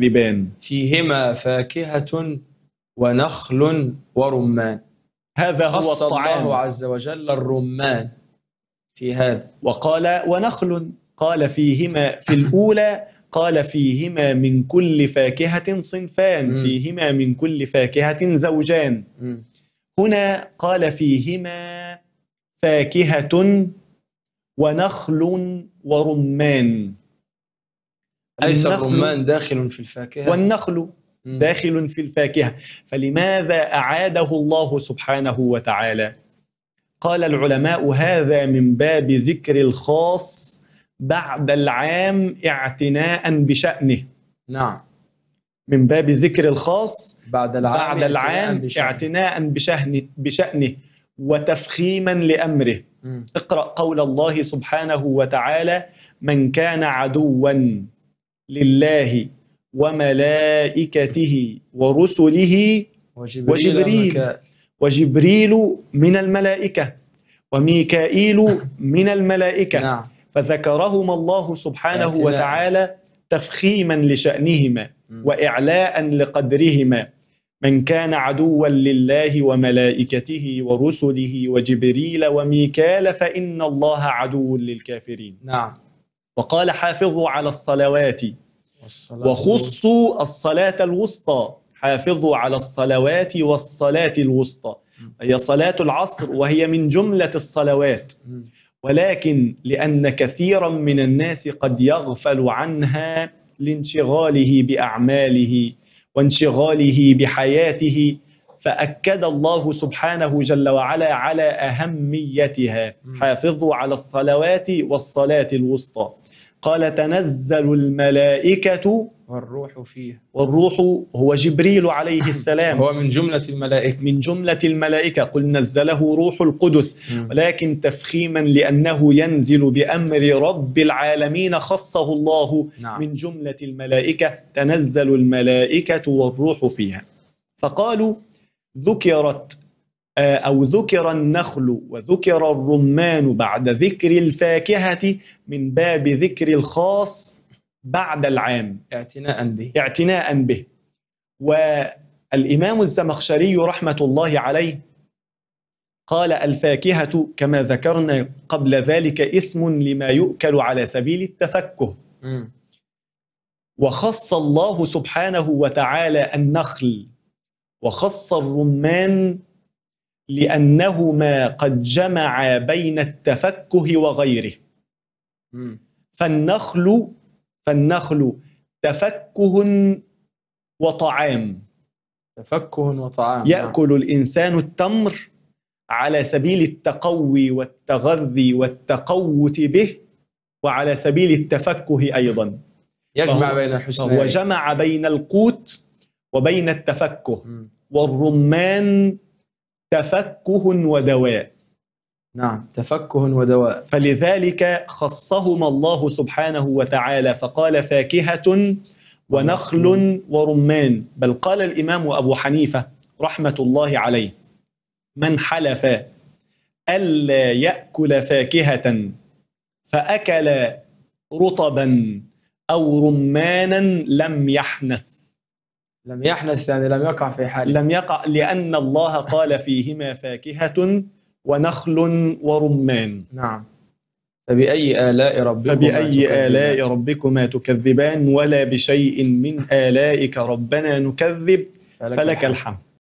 ذبان فيهما فاكهة ونخل ورمان. هذا هو خص الطعام. الله عز وجل الرمان في هذا، وقال ونخل، قال فيهما في الأولى قال فيهما من كل فاكهة صنفان، فيهما من كل فاكهة زوجان. هنا قال فيهما فاكهة ونخل ورمان. ليس الرمان داخل في الفاكهة والنخل داخل في الفاكهة، فلماذا أعاده الله سبحانه وتعالى؟ قال العلماء هذا من باب ذكر الخاص بعد العام اعتناء بشأنه. نعم، من باب ذكر الخاص بعد العام اعتناء بشأنه وتفخيما لأمره. اقرأ قول الله سبحانه وتعالى: من كان عدوا لله وملائكته ورسله وجبريل من الملائكة وميكائيل من الملائكة. نعم. فذكرهما الله سبحانه وتعالى تفخيما لشأنهما وإعلاء لقدرهما. من كان عدوا لله وملائكته ورسله وجبريل وميكال فإن الله عدو للكافرين. نعم. وقال: حافظوا على الصلوات وخصوا الصلاة الوسطى، حافظوا على الصلوات والصلاة الوسطى، هي صلاة العصر وهي من جملة الصلوات، ولكن لأن كثيرا من الناس قد يغفل عنها لانشغاله بأعماله وانشغاله بحياته، فأكد الله سبحانه جل وعلا على أهميتها. حافظوا على الصلوات والصلاة الوسطى. قال: تنزل الملائكة والروح فيها. والروح هو جبريل عليه السلام، هو من جملة الملائكة، من جملة الملائكة، قل نزله روح القدس، ولكن تفخيما لأنه ينزل بأمر رب العالمين، خصه الله من جملة الملائكة، تنزل الملائكة والروح فيها. فقالوا ذكر النخل وذكر الرمان بعد ذكر الفاكهة من باب ذكر الخاص بعد العام اعتناء به. والإمام الزمخشري رحمة الله عليه قال: الفاكهة كما ذكرنا قبل ذلك اسم لما يؤكل على سبيل التفكه، وخص الله سبحانه وتعالى النخل، وخص الرمان لأنهما قد جمعا بين التفكه وغيره. فالنخل تفكه وطعام. يأكل الإنسان التمر على سبيل التقوي والتغذي والتقوت به، وعلى سبيل التفكه أيضا يجمع بين الحسنين، فهو جمع بين القوت وبين التفكه. والرمان تفكه ودواء. نعم، تفكه ودواء، فلذلك خصهما الله سبحانه وتعالى فقال فاكهة ونخل ورمان. بل قال الإمام أبو حنيفة رحمة الله عليه: من حلف ألا يأكل فاكهة فأكل رطبا أو رمانا لم يحنث، يعني لم يقع في حاله، لم يقع، لأن الله قال فيهما فاكهة ونخل ورمان. نعم. فبأي آلاء ربكما تكذبان؟ ولا بشيء من آلائك ربنا نكذب فلك الحمد.